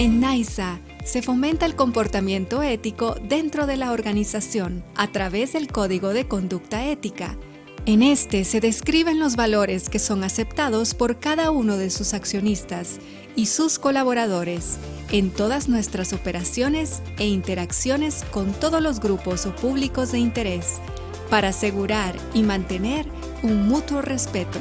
En NAISA se fomenta el comportamiento ético dentro de la organización a través del Código de Conducta Ética. En este se describen los valores que son aceptados por cada uno de sus accionistas y sus colaboradores en todas nuestras operaciones e interacciones con todos los grupos o públicos de interés, para asegurar y mantener un mutuo respeto.